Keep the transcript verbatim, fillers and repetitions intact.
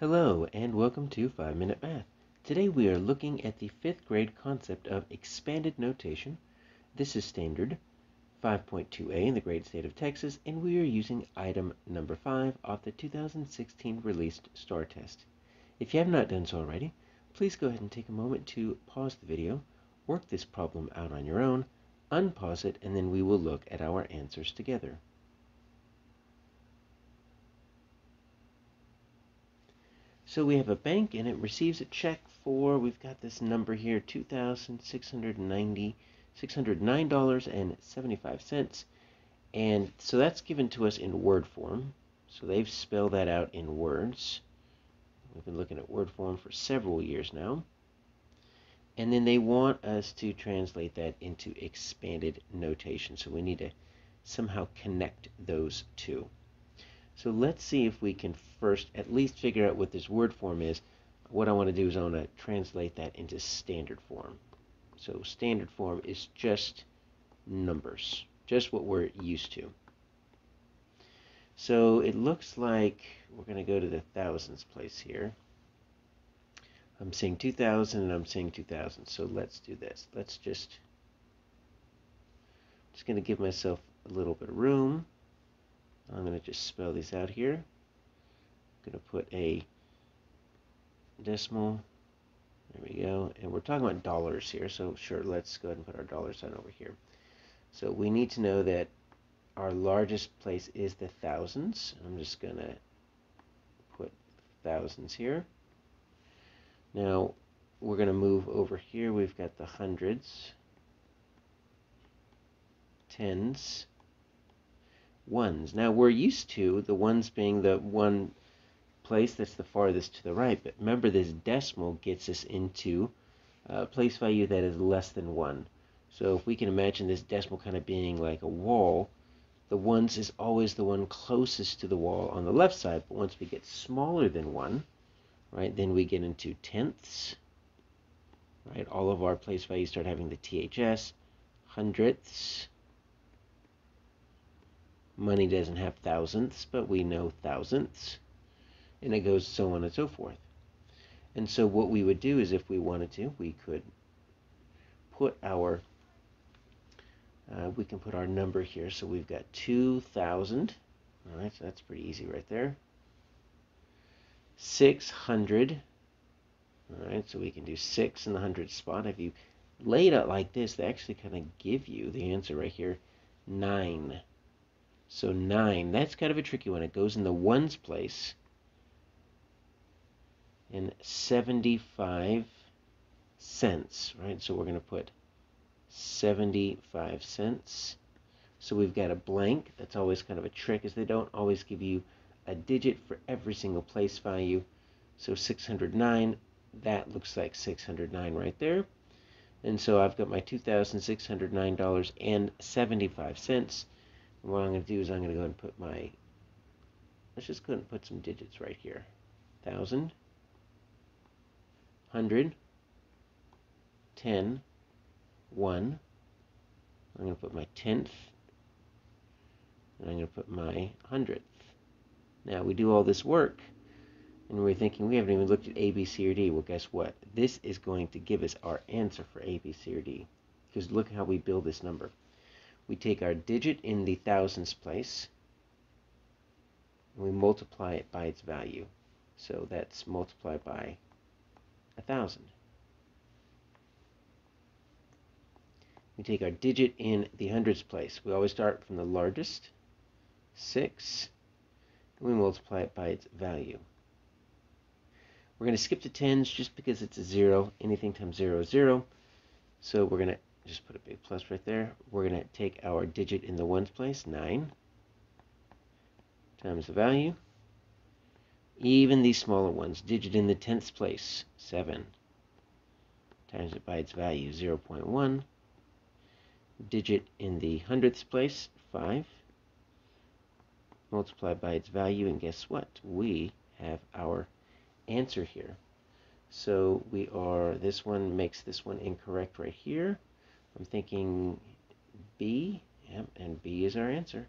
Hello and welcome to five minute math. Today we are looking at the fifth grade concept of expanded notation. This is standard five point two A in the great state of Texas, and we are using item number five off the two thousand sixteen released STAAR test. If you have not done so already, please go ahead and take a moment to pause the video, work this problem out on your own, unpause it, and then we will look at our answers together. So we have a bank and it receives a check for, we've got this number here, two thousand six hundred nine dollars and seventy-five cents. And so that's given to us in word form. So they've spelled that out in words. We've been looking at word form for several years now. And then they want us to translate that into expanded notation. So we need to somehow connect those two. So let's see if we can first at least figure out what this word form is. What I want to do is I want to translate that into standard form. So standard form is just numbers, just what we're used to. So it looks like we're going to go to the thousands place here. I'm seeing two thousand and I'm seeing two thousand. So let's do this. Let's just, I'm just going to give myself a little bit of room. I'm going to just spell these out here. I'm going to put a decimal. There we go. And we're talking about dollars here, so sure, let's go ahead and put our dollar sign over here. So we need to know that our largest place is the thousands. I'm just going to put thousands here. Now, we're going to move over here. We've got the hundreds, tens, ones. Now we're used to the ones being the one place that's the farthest to the right, but remember this decimal gets us into a place value that is less than one. So if we can imagine this decimal kind of being like a wall, the ones is always the one closest to the wall on the left side, but once we get smaller than one, right, then we get into tenths, right? All of our place values start having the T H S, hundredths. Money doesn't have thousandths, but we know thousandths. And it goes so on and so forth. And so what we would do is if we wanted to, we could put our, uh, we can put our number here. So we've got two thousand. All right, so that's pretty easy right there. six hundred. All right, so we can do six in the hundred spot. If you lay it out like this, they actually kind of give you the answer right here, nine. So nine, that's kind of a tricky one. It goes in the ones place. And seventy-five cents, right? So we're going to put seventy-five cents. So we've got a blank. That's always kind of a trick, is they don't always give you a digit for every single place value. So six hundred nine, that looks like six hundred nine right there. And so I've got my two thousand six hundred nine dollars and seventy-five cents. What I'm going to do is I'm going to go and put my, let's just go ahead and put some digits right here. Thousand, hundred, ten, one. I'm going to put my tenth, and I'm going to put my hundredth. Now we do all this work, and we're thinking we haven't even looked at A, B, C, or D. Well, guess what? This is going to give us our answer for A, B, C, or D. Because look how we build this number. We take our digit in the thousands place, and we multiply it by its value. So that's multiplied by a thousand. We take our digit in the hundreds place. We always start from the largest, six, and we multiply it by its value. We're going to skip the tens just because it's a zero. Anything times zero is zero. So we're going to just put a big plus right there. We're going to take our digit in the ones place, nine, times the value. Even these smaller ones, digit in the tenths place, seven, times it by its value, zero point one. Digit in the hundredths place, five, multiplied by its value, and guess what? We have our answer here. So we are, this one makes this one incorrect right here. I'm thinking B, yep, and B is our answer.